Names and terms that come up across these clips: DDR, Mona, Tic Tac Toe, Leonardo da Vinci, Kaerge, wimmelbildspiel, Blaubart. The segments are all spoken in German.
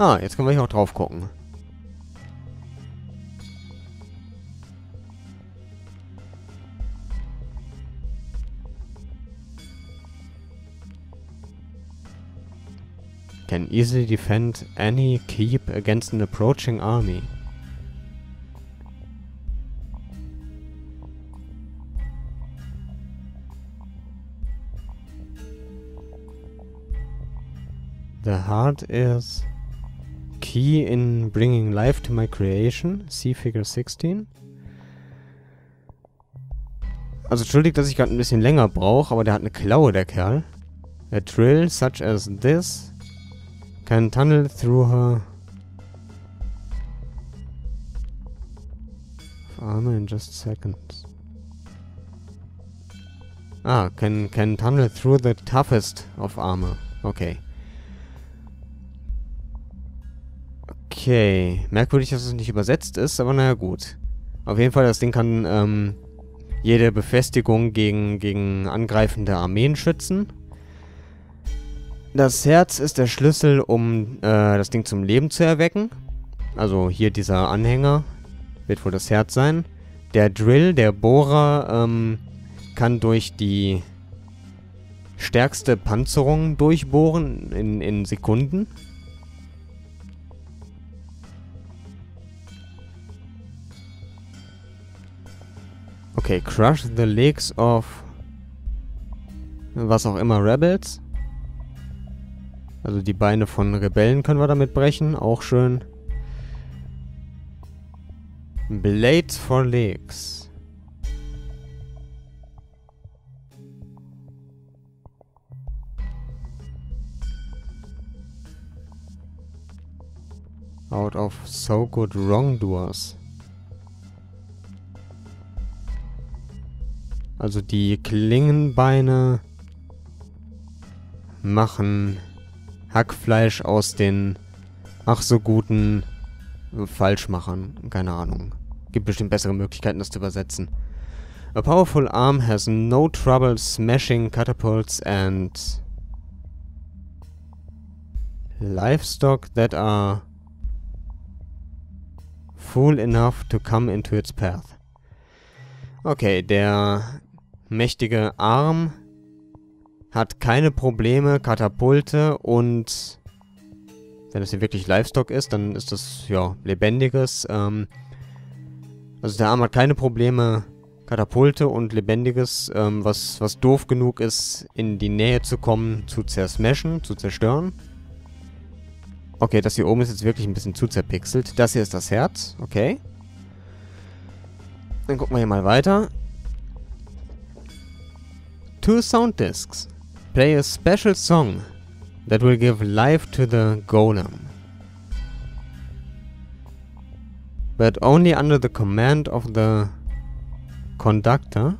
Ah, jetzt können wir hier auch drauf gucken. Can easily defend any keep against an approaching army. The heart is key in bringing life to my creation. See Figure 16. Also entschuldigt, dass ich gerade ein bisschen länger brauche, aber der hat eine Klaue, der Kerl. A drill such as this can tunnel through her armor in just seconds. Ah, can tunnel through the toughest of armor. Okay. Okay, merkwürdig, dass es nicht übersetzt ist, aber naja, gut. Auf jeden Fall, das Ding kann jede Befestigung gegen angreifende Armeen schützen. Das Herz ist der Schlüssel, um das Ding zum Leben zu erwecken. Also hier dieser Anhänger wird wohl das Herz sein. Der Drill, der Bohrer, kann durch die stärkste Panzerung durchbohren in Sekunden. Okay, crush the legs of was auch immer Rebels. Also die Beine von Rebellen können wir damit brechen, auch schön. Blades for legs. Out of so good wrongdoers. Also die Klingenbeine machen Hackfleisch aus den ach so guten Falschmachern. Keine Ahnung. Gibt bestimmt bessere Möglichkeiten, das zu übersetzen. A powerful arm has no trouble smashing catapults and livestock that are fool enough to come into its path. Okay, der mächtige Arm hat keine Probleme, Katapulte und wenn es hier wirklich Livestock ist, dann ist das, ja, Lebendiges. Also der Arm hat keine Probleme, Katapulte und Lebendiges, was doof genug ist, in die Nähe zu kommen, zu zersmashen, zu zerstören. Okay, das hier oben ist jetzt wirklich ein bisschen zu zerpixelt. Das hier ist das Herz, okay. Dann gucken wir hier mal weiter. 2 sound discs. Play a special song that will give life to the golem. But only under the command of the conductor,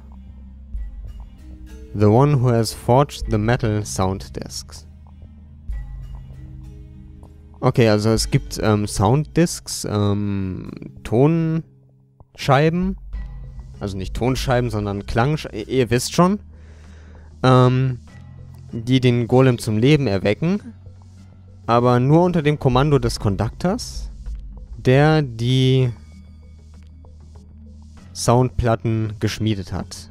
the one who has forged the metal sound discs. Okay, also es gibt Sound Discs, Tonscheiben. Also nicht Tonscheiben, sondern Klangscheiben. Ihr wisst schon. Die den Golem zum Leben erwecken, aber nur unter dem Kommando des Konduktors, der die Soundplatten geschmiedet hat.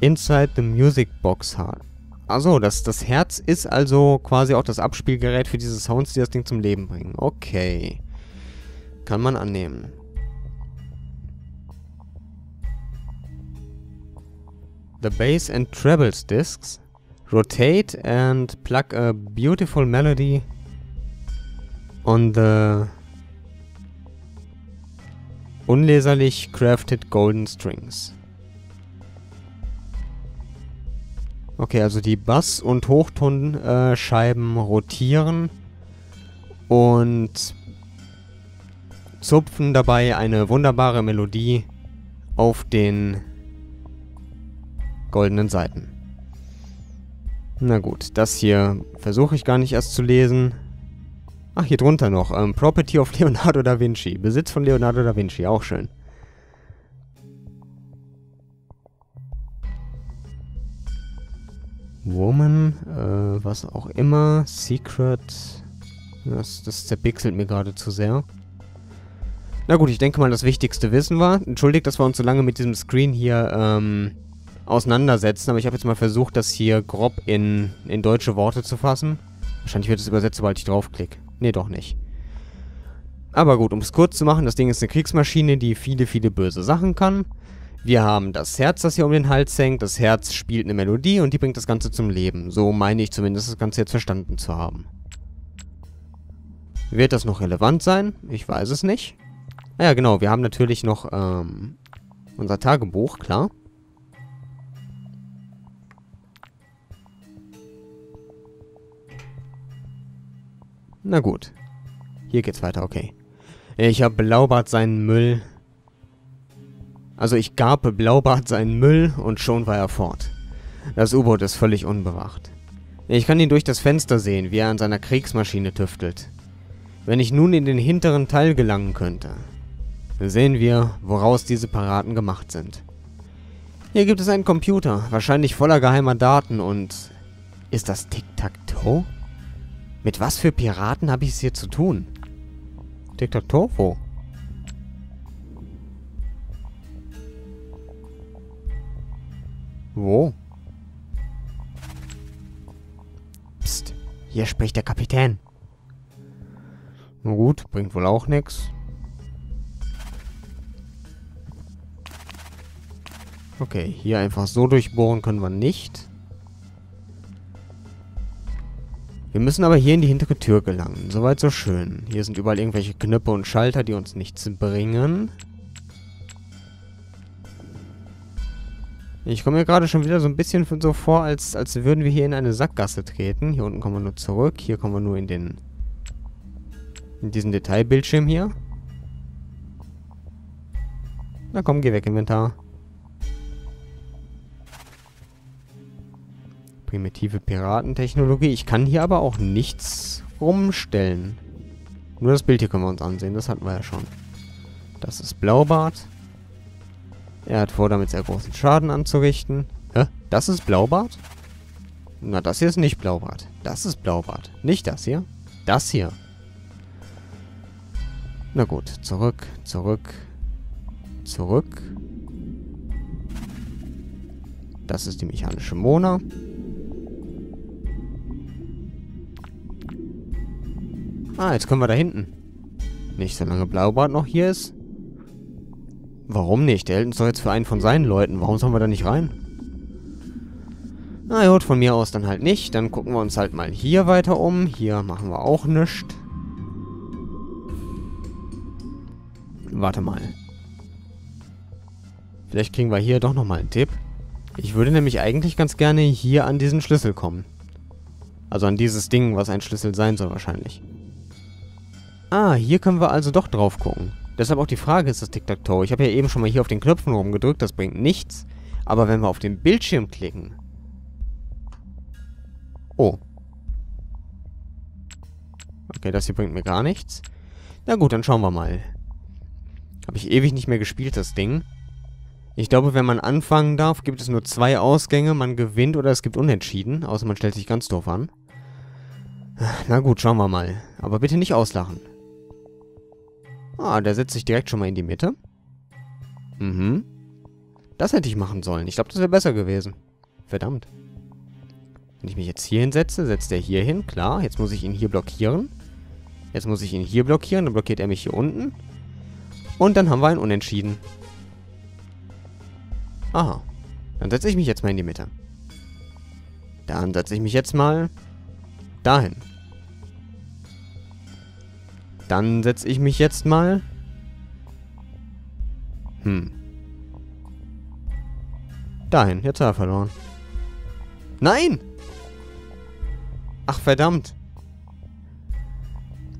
Inside the Music Box Heart. Achso, das Herz ist also quasi auch das Abspielgerät für diese Sounds, die das Ding zum Leben bringen. Okay. Kann man annehmen. The bass and trebles discs rotate and plug a beautiful melody on the unleserlich crafted golden strings. Okay, also die Bass- und Hochtonscheiben rotieren und zupfen dabei eine wunderbare Melodie auf den goldenen Seiten. Na gut, das hier versuche ich gar nicht erst zu lesen. Ach, hier drunter noch. Property of Leonardo da Vinci. Besitz von Leonardo da Vinci, auch schön. Woman, was auch immer, Secret, das zerpixelt mir gerade zu sehr. Na gut, ich denke mal, das wichtigste Wissen war. Entschuldigt, dass wir uns so lange mit diesem Screen hier auseinandersetzen, aber ich habe jetzt mal versucht, das hier grob in deutsche Worte zu fassen. Wahrscheinlich wird es übersetzt, sobald ich draufklicke. Nee, doch nicht. Aber gut, um es kurz zu machen, das Ding ist eine Kriegsmaschine, die viele, viele böse Sachen kann. Wir haben das Herz, das hier um den Hals hängt. Das Herz spielt eine Melodie und die bringt das Ganze zum Leben. So meine ich zumindest, das Ganze jetzt verstanden zu haben. Wird das noch relevant sein? Ich weiß es nicht. Ah ja, genau, wir haben natürlich noch unser Tagebuch, klar. Na gut. Hier geht's weiter, okay. Ich habe Blaubart seinen Müll. Also ich gab Blaubart seinen Müll und schon war er fort. Das U-Boot ist völlig unbewacht. Ich kann ihn durch das Fenster sehen, wie er an seiner Kriegsmaschine tüftelt. Wenn ich nun in den hinteren Teil gelangen könnte, sehen wir, woraus diese Paraden gemacht sind. Hier gibt es einen Computer, wahrscheinlich voller geheimer Daten und... Ist das Tic Tac Toe? Mit was für Piraten habe ich es hier zu tun? Tic Tac Toe, wo? Wo? Psst, hier spricht der Kapitän. Na gut, bringt wohl auch nichts. Okay, hier einfach so durchbohren können wir nicht. Wir müssen aber hier in die hintere Tür gelangen. Soweit so schön. Hier sind überall irgendwelche Knöpfe und Schalter, die uns nichts bringen. Ich komme mir gerade schon wieder so ein bisschen so vor, als würden wir hier in eine Sackgasse treten. Hier unten kommen wir nur zurück. Hier kommen wir nur in den... in diesem Detailbildschirm hier. Na komm, geh weg, Inventar. Primitive Piratentechnologie. Ich kann hier aber auch nichts rumstellen. Nur das Bild hier können wir uns ansehen. Das hatten wir ja schon. Das ist Blaubart. Er hat vor, damit sehr großen Schaden anzurichten. Hä? Das ist Blaubart? Na, das hier ist nicht Blaubart. Das ist Blaubart. Nicht das hier. Das hier. Na gut, zurück, zurück, zurück. Das ist die mechanische Mona. Ah, jetzt können wir da hinten. Nicht, solange Blaubart noch hier ist. Warum nicht? Der hält uns doch jetzt für einen von seinen Leuten. Warum sollen wir da nicht rein? Na gut, von mir aus dann halt nicht. Dann gucken wir uns halt mal hier weiter um. Hier machen wir auch nichts. Warte mal. Vielleicht kriegen wir hier doch nochmal einen Tipp. Ich würde nämlich eigentlich ganz gerne hier an diesen Schlüssel kommen. Also an dieses Ding, was ein Schlüssel sein soll wahrscheinlich. Ah, hier können wir also doch drauf gucken. Deshalb auch die Frage, ist das Tic-Tac-Toe? Ich habe ja eben schon mal hier auf den Knöpfen rumgedrückt, das bringt nichts. Aber wenn wir auf den Bildschirm klicken... Oh. Okay, das hier bringt mir gar nichts. Na gut, dann schauen wir mal. Habe ich ewig nicht mehr gespielt, das Ding. Ich glaube, wenn man anfangen darf, gibt es nur zwei Ausgänge. Man gewinnt oder es gibt Unentschieden. Außer man stellt sich ganz doof an. Na gut, schauen wir mal. Aber bitte nicht auslachen. Ah, der setzt sich direkt schon mal in die Mitte. Mhm. Das hätte ich machen sollen. Ich glaube, das wäre besser gewesen. Verdammt. Wenn ich mich jetzt hier hinsetze, setzt er hier hin. Klar, jetzt muss ich ihn hier blockieren. Jetzt muss ich ihn hier blockieren. Dann blockiert er mich hier unten. Und dann haben wir ein Unentschieden. Aha. Dann setze ich mich jetzt mal in die Mitte. Dann setze ich mich jetzt mal dahin. Dann setze ich mich jetzt mal... Dahin. Jetzt hat er verloren. Nein! Ach, verdammt.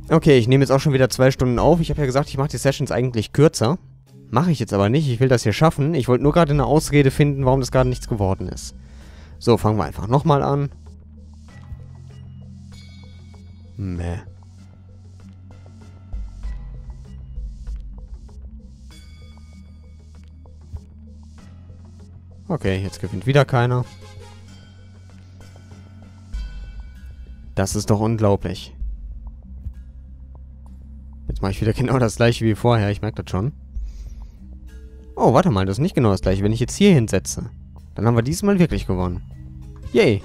Okay, ich nehme jetzt auch schon wieder 2 Stunden auf. Ich habe ja gesagt, ich mache die Sessions eigentlich kürzer. Mache ich jetzt aber nicht. Ich will das hier schaffen. Ich wollte nur gerade eine Ausrede finden, warum das gerade nichts geworden ist. So, fangen wir einfach nochmal an. Meh. Okay, jetzt gewinnt wieder keiner. Das ist doch unglaublich. Jetzt mache ich wieder genau das gleiche wie vorher. Ich merke das schon. Oh, warte mal. Das ist nicht genau das gleiche. Wenn ich jetzt hier hinsetze, dann haben wir diesmal wirklich gewonnen. Yay.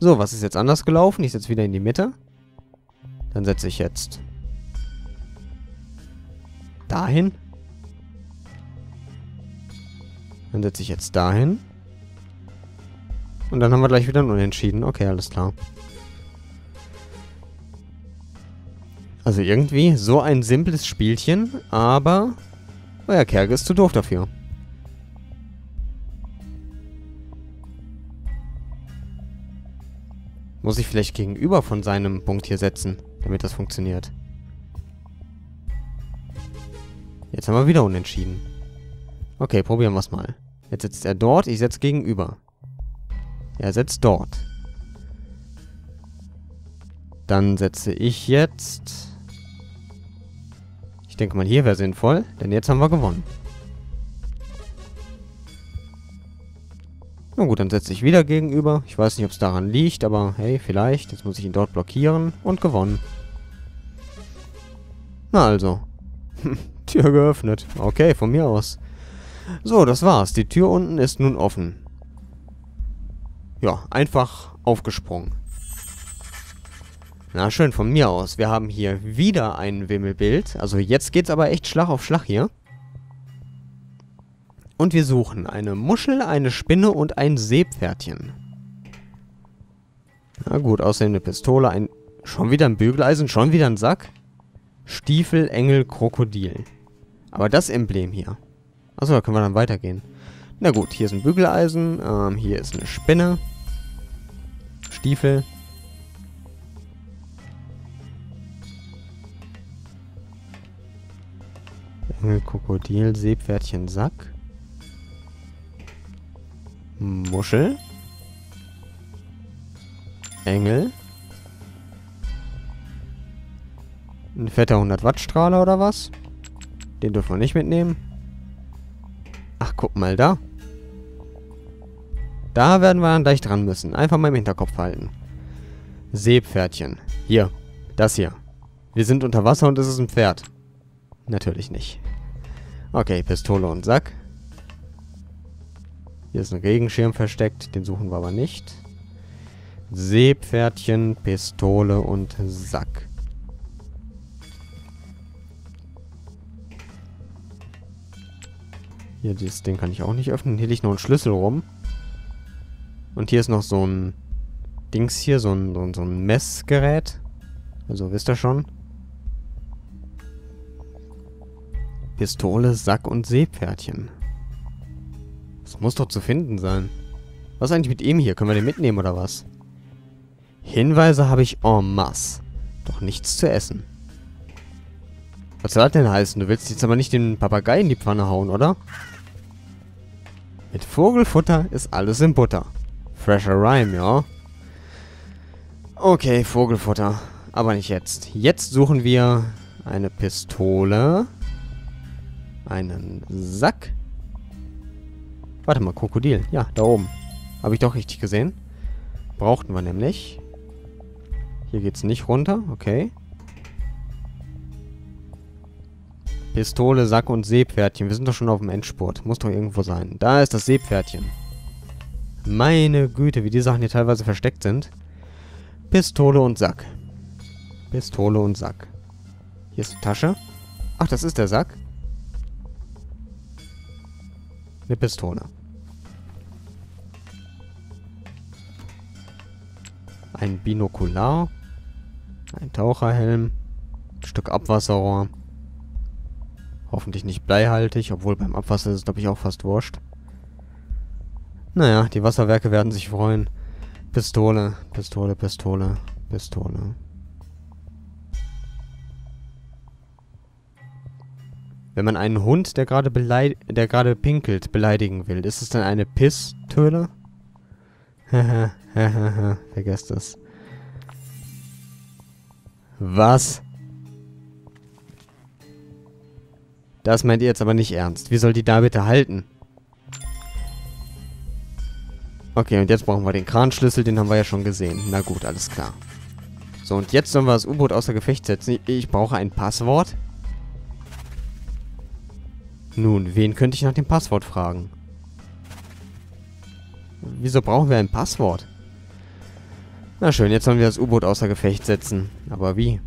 So, was ist jetzt anders gelaufen? Ich setze wieder in die Mitte. Dann setze ich jetzt dahin. Dann setze ich jetzt dahin. Und dann haben wir gleich wieder ein Unentschieden. Okay, alles klar. Also irgendwie so ein simples Spielchen, aber euer Kerge ist zu doof dafür. Muss ich vielleicht gegenüber von seinem Punkt hier setzen, damit das funktioniert. Jetzt haben wir wieder unentschieden. Okay, probieren wir es mal. Jetzt sitzt er dort, ich setze gegenüber. Er sitzt dort. Dann setze ich jetzt... Ich denke mal, hier wäre sinnvoll, denn jetzt haben wir gewonnen. Na gut, dann setze ich wieder gegenüber. Ich weiß nicht, ob es daran liegt, aber hey, vielleicht. Jetzt muss ich ihn dort blockieren und gewonnen. Na also. Tür geöffnet. Okay, von mir aus. So, das war's. Die Tür unten ist nun offen. Ja, einfach aufgesprungen. Na schön, von mir aus. Wir haben hier wieder ein Wimmelbild. Also jetzt geht's aber echt Schlag auf Schlag hier. Und wir suchen eine Muschel, eine Spinne und ein Seepferdchen. Na gut, außerdem eine Pistole, schon wieder ein Bügeleisen, schon wieder ein Sack. Stiefel, Engel, Krokodil. Aber das Emblem hier. Achso, da können wir dann weitergehen. Na gut, hier ist ein Bügeleisen, hier ist eine Spinne. Stiefel. Engel, Krokodil, Seepferdchen, Sack. Muschel. Engel. Ein fetter 100-Watt-Strahler oder was? Den dürfen wir nicht mitnehmen. Ach, guck mal da. Da werden wir dann gleich dran müssen. Einfach mal im Hinterkopf halten. Seepferdchen. Hier. Das hier. Wir sind unter Wasser und es ist ein Pferd. Natürlich nicht. Okay, Pistole und Sack. Hier ist ein Regenschirm versteckt, den suchen wir aber nicht. Seepferdchen, Pistole und Sack. Hier, dieses Ding kann ich auch nicht öffnen. Hier liegt noch ein Schlüssel rum. Und hier ist noch so ein Dings hier, so ein Messgerät. Also wisst ihr schon. Pistole, Sack und Seepferdchen. Das muss doch zu finden sein. Was ist eigentlich mit ihm hier? Können wir den mitnehmen oder was? Hinweise habe ich en masse. Doch nichts zu essen. Was soll das denn heißen? Du willst jetzt aber nicht den Papagei in die Pfanne hauen, oder? Mit Vogelfutter ist alles in Butter. Fresher Rhyme, ja. Okay, Vogelfutter. Aber nicht jetzt. Jetzt suchen wir eine Pistole. Einen Sack. Warte mal, Krokodil. Ja, da oben. Habe ich doch richtig gesehen. Brauchten wir nämlich. Hier geht's nicht runter. Okay. Pistole, Sack und Seepferdchen. Wir sind doch schon auf dem Endspurt. Muss doch irgendwo sein. Da ist das Seepferdchen. Meine Güte, wie die Sachen hier teilweise versteckt sind. Pistole und Sack. Pistole und Sack. Hier ist eine Tasche. Ach, das ist der Sack. Eine Pistole. Ein Binokular. Ein Taucherhelm. Ein Stück Abwasserrohr. Hoffentlich nicht bleihaltig, obwohl beim Abwasser ist es, glaube ich, auch fast wurscht. Naja, die Wasserwerke werden sich freuen. Pistole, Pistole, Pistole, Pistole. Wenn man einen Hund, der gerade pinkelt, beleidigen will, ist es dann eine Pistole? Vergesst es. Was? Das meint ihr jetzt aber nicht ernst. Wie soll die da bitte halten? Okay, und jetzt brauchen wir den Kranschlüssel, den haben wir ja schon gesehen. Na gut, alles klar. So, und jetzt sollen wir das U-Boot außer Gefecht setzen. Ich brauche ein Passwort. Nun, wen könnte ich nach dem Passwort fragen? Wieso brauchen wir ein Passwort? Na schön, jetzt sollen wir das U-Boot außer Gefecht setzen. Aber wie?